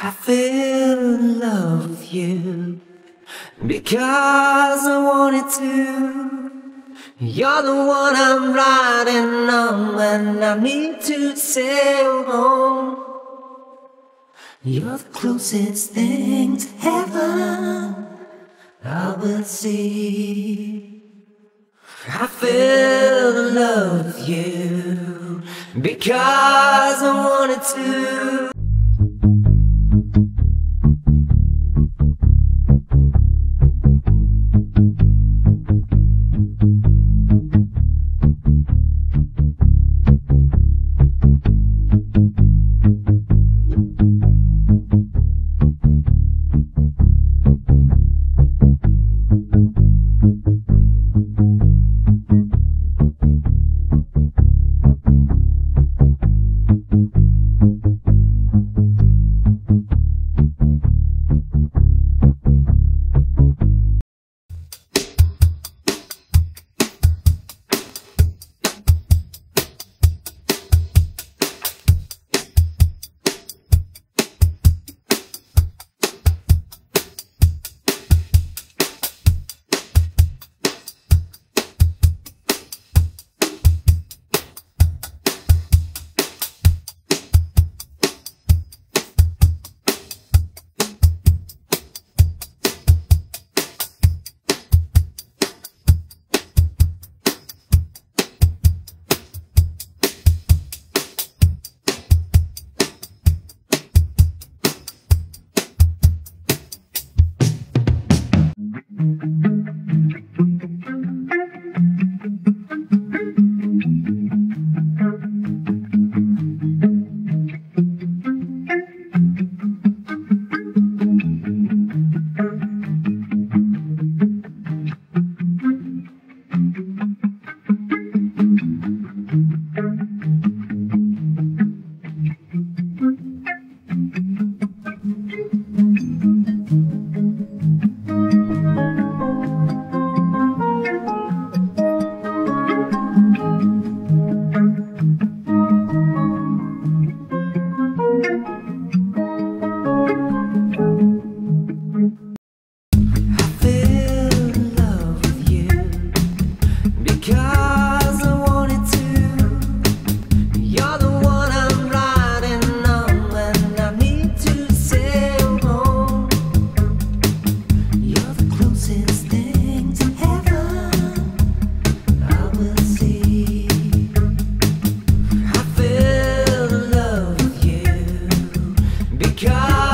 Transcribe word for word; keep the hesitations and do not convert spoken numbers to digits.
I fell in love with you because I wanted to. You're the one I'm riding on when I need to sail home. You're the closest thing to heaven I will see. I fell in love with you because I wanted to. God.